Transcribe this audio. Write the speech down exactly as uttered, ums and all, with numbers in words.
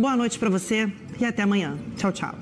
Boa noite para você e até amanhã. Tchau, tchau.